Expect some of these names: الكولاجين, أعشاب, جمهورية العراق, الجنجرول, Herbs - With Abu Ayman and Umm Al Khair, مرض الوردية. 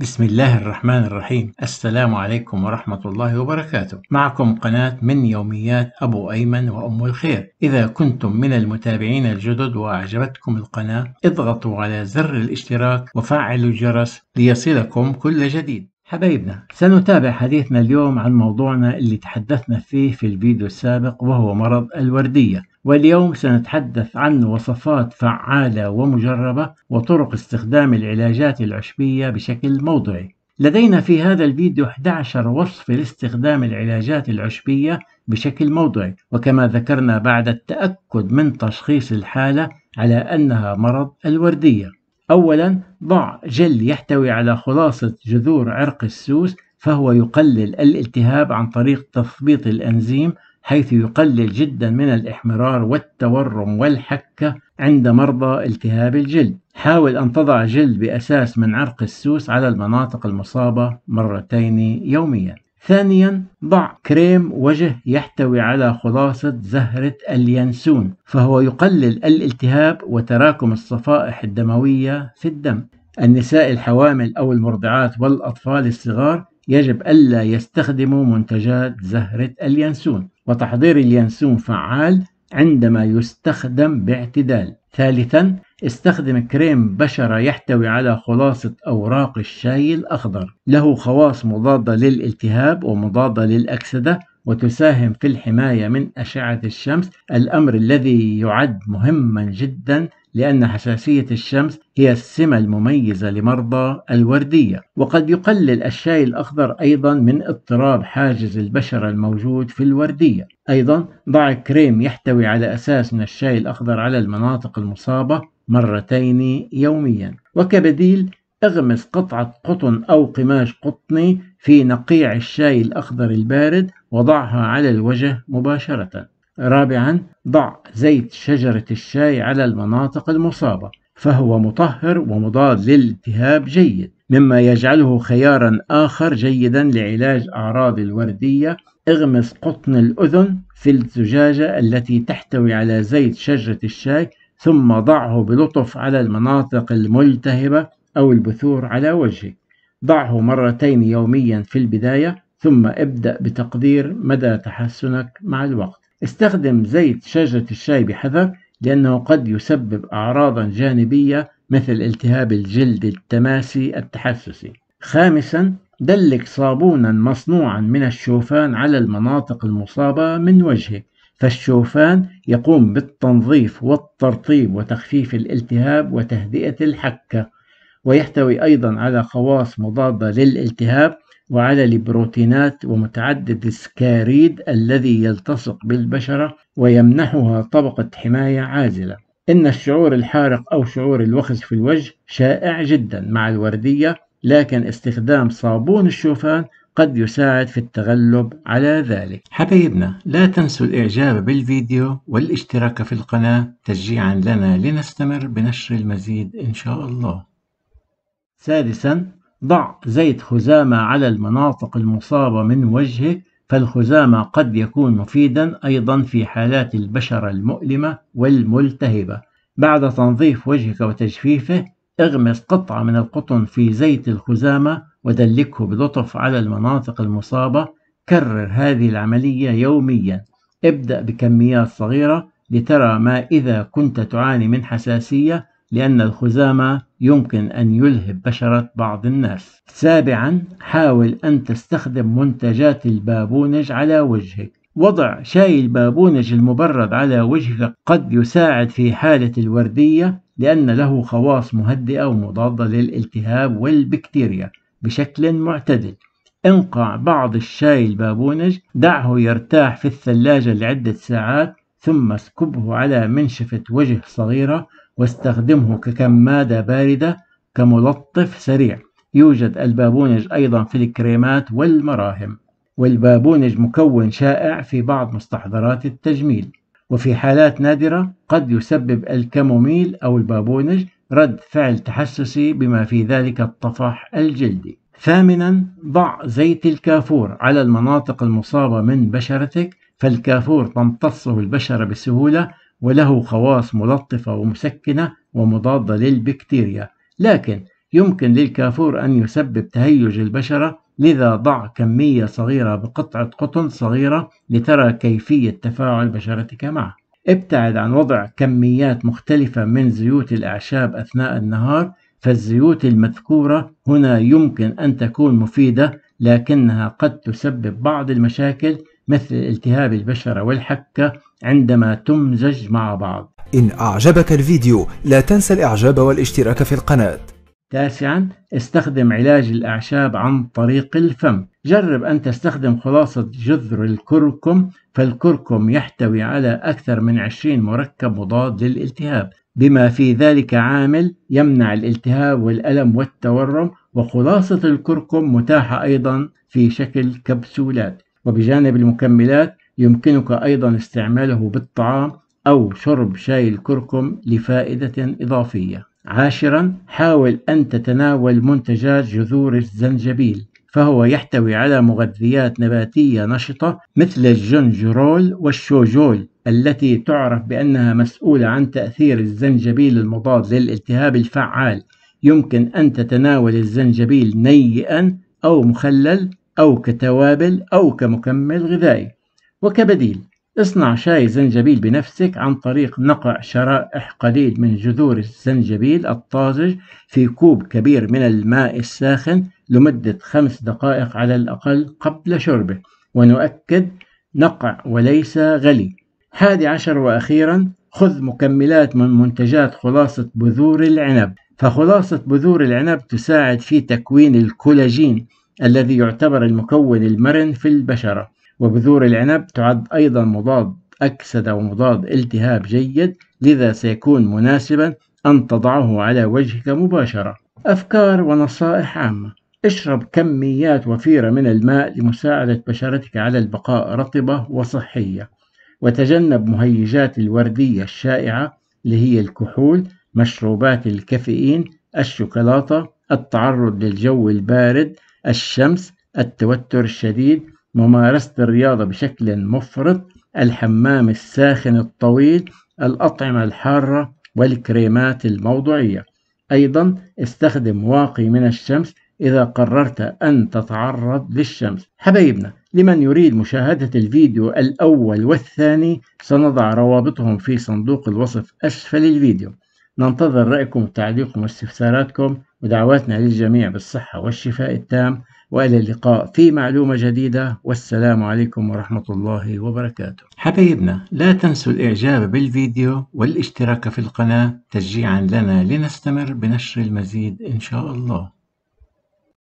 بسم الله الرحمن الرحيم. السلام عليكم ورحمة الله وبركاته. معكم قناة من يوميات أبو أيمن وأم الخير. إذا كنتم من المتابعين الجدد وأعجبتكم القناة اضغطوا على زر الاشتراك وفعلوا الجرس ليصلكم كل جديد. حبايبنا، سنتابع حديثنا اليوم عن موضوعنا اللي تحدثنا فيه في الفيديو السابق وهو مرض الوردية، واليوم سنتحدث عن وصفات فعالة ومجربة وطرق استخدام العلاجات العشبية بشكل موضعي. لدينا في هذا الفيديو 11 وصف لاستخدام العلاجات العشبية بشكل موضعي، وكما ذكرنا بعد التأكد من تشخيص الحالة على أنها مرض الوردية. أولا، ضع جل يحتوي على خلاصة جذور عرق السوس، فهو يقلل الالتهاب عن طريق تثبيط الأنزيم، حيث يقلل جدا من الإحمرار والتورم والحكة عند مرضى التهاب الجلد. حاول أن تضع جل بأساس من عرق السوس على المناطق المصابة مرتين يوميا. ثانيا، ضع كريم وجه يحتوي على خلاصة زهرة اليانسون، فهو يقلل الالتهاب وتراكم الصفائح الدموية في الدم. النساء الحوامل أو المرضعات والأطفال الصغار يجب ألا يستخدموا منتجات زهرة اليانسون، وتحضير اليانسون فعال عندما يستخدم باعتدال. ثالثا، استخدم كريم بشرة يحتوي على خلاصة أوراق الشاي الأخضر، له خواص مضادة للالتهاب ومضادة للأكسدة، وتساهم في الحماية من أشعة الشمس، الأمر الذي يعد مهما جدا لأن حساسية الشمس هي السمة المميزة لمرضى الوردية. وقد يقلل الشاي الأخضر أيضا من اضطراب حاجز البشرة الموجود في الوردية. أيضا ضع كريم يحتوي على أساس من الشاي الأخضر على المناطق المصابة مرتين يوميا. وكبديل، اغمس قطعة قطن أو قماش قطني في نقيع الشاي الأخضر البارد وضعها على الوجه مباشرة. رابعا، ضع زيت شجرة الشاي على المناطق المصابة، فهو مطهر ومضاد للالتهاب جيد، مما يجعله خيارا آخر جيدا لعلاج أعراض الوردية. اغمس قطن الأذن في الزجاجة التي تحتوي على زيت شجرة الشاي، ثم ضعه بلطف على المناطق الملتهبة أو البثور على وجهك. ضعه مرتين يوميا في البداية، ثم ابدأ بتقدير مدى تحسنك مع الوقت. استخدم زيت شجرة الشاي بحذر، لأنه قد يسبب أعراضا جانبية مثل التهاب الجلد التماسي التحسسي. خامسا، دلك صابونا مصنوعا من الشوفان على المناطق المصابة من وجهك، فالشوفان يقوم بالتنظيف والترطيب وتخفيف الالتهاب وتهدئة الحكة، ويحتوي أيضا على خواص مضادة للالتهاب وعلى البروتينات ومتعدد السكاريد الذي يلتصق بالبشرة ويمنحها طبقة حماية عازلة. إن الشعور الحارق أو شعور الوخز في الوجه شائع جدا مع الوردية، لكن استخدام صابون الشوفان قد يساعد في التغلب على ذلك. حبايبنا، لا تنسوا الإعجاب بالفيديو والاشتراك في القناة تشجيعا لنا لنستمر بنشر المزيد إن شاء الله. سادسا، ضع زيت خزامة على المناطق المصابة من وجهك، فالخزامة قد يكون مفيدا أيضا في حالات البشرة المؤلمة والملتهبة. بعد تنظيف وجهك وتجفيفه، اغمس قطعة من القطن في زيت الخزامة ودلكه بلطف على المناطق المصابة. كرر هذه العملية يوميا، ابدأ بكميات صغيرة لترى ما إذا كنت تعاني من حساسية، لأن الخزامة يمكن أن يلهب بشرة بعض الناس. سابعا، حاول أن تستخدم منتجات البابونج على وجهك. وضع شاي البابونج المبرد على وجهك قد يساعد في حالة الوردية، لأن له خواص مهدئة ومضادة للالتهاب والبكتيريا بشكل معتدل. انقع بعض الشاي البابونج، دعه يرتاح في الثلاجة لعدة ساعات، ثم اسكبه على منشفة وجه صغيرة واستخدمه ككمادة باردة كملطف سريع. يوجد البابونج أيضا في الكريمات والمراهم، والبابونج مكون شائع في بعض مستحضرات التجميل، وفي حالات نادرة قد يسبب الكاموميل أو البابونج رد فعل تحسسي بما في ذلك الطفح الجلدي. ثامنا، ضع زيت الكافور على المناطق المصابة من بشرتك، فالكافور تمتصه البشرة بسهولة، وله خواص ملطفة ومسكنة ومضادة للبكتيريا، لكن يمكن للكافور أن يسبب تهيج البشرة، لذا ضع كمية صغيرة بقطعة قطن صغيرة لترى كيفية تفاعل بشرتك معه. ابتعد عن وضع كميات مختلفة من زيوت الأعشاب أثناء النهار، فالزيوت المذكورة هنا يمكن أن تكون مفيدة لكنها قد تسبب بعض المشاكل مثل التهاب البشرة والحكة عندما تمزج مع بعض. إن أعجبك الفيديو لا تنسى الإعجاب والاشتراك في القناة. 9. استخدم علاج الأعشاب عن طريق الفم. جرب أن تستخدم خلاصة جذر الكركم، فالكركم يحتوي على أكثر من 20 مركب مضاد للالتهاب، بما في ذلك عامل يمنع الالتهاب والألم والتورم، وخلاصة الكركم متاحة أيضا في شكل كبسولات. وبجانب المكملات يمكنك أيضا استعماله بالطعام أو شرب شاي الكركم لفائدة إضافية. 10. حاول أن تتناول منتجات جذور الزنجبيل، فهو يحتوي على مغذيات نباتية نشطة مثل الجنجرول والشوجول التي تعرف بأنها مسؤولة عن تأثير الزنجبيل المضاد للالتهاب الفعال. يمكن أن تتناول الزنجبيل نيئا أو مخلل أو كتوابل أو كمكمل غذائي. وكبديل، اصنع شاي زنجبيل بنفسك عن طريق نقع شرائح قليل من جذور الزنجبيل الطازج في كوب كبير من الماء الساخن لمدة 5 دقائق على الأقل قبل شربه، ونؤكد نقع وليس غلي. 11. وأخيرا، خذ مكملات من منتجات خلاصة بذور العنب، فخلاصة بذور العنب تساعد في تكوين الكولاجين الذي يعتبر المكون المرن في البشرة، وبذور العنب تعد أيضا مضاد أكسدة ومضاد التهاب جيد، لذا سيكون مناسبا أن تضعه على وجهك مباشرة. أفكار ونصائح عامة: اشرب كميات وفيرة من الماء لمساعدة بشرتك على البقاء رطبة وصحية، وتجنب مهيجات الوردية الشائعة اللي هي الكحول، مشروبات الكافيين، الشوكولاتة، التعرض للجو البارد، الشمس، التوتر الشديد، ممارسة الرياضة بشكل مفرط، الحمام الساخن الطويل، الأطعمة الحارة، والكريمات الموضعية. أيضا استخدم واقي من الشمس إذا قررت أن تتعرض للشمس. حبايبنا، لمن يريد مشاهدة الفيديو الأول والثاني سنضع روابطهم في صندوق الوصف أسفل الفيديو. ننتظر رأيكم وتعليقكم واستفساراتكم، ودعواتنا للجميع بالصحة والشفاء التام، وإلى اللقاء في معلومة جديدة، والسلام عليكم ورحمة الله وبركاته. حبايبنا، لا تنسوا الإعجاب بالفيديو والاشتراك في القناة تشجيعا لنا لنستمر بنشر المزيد إن شاء الله.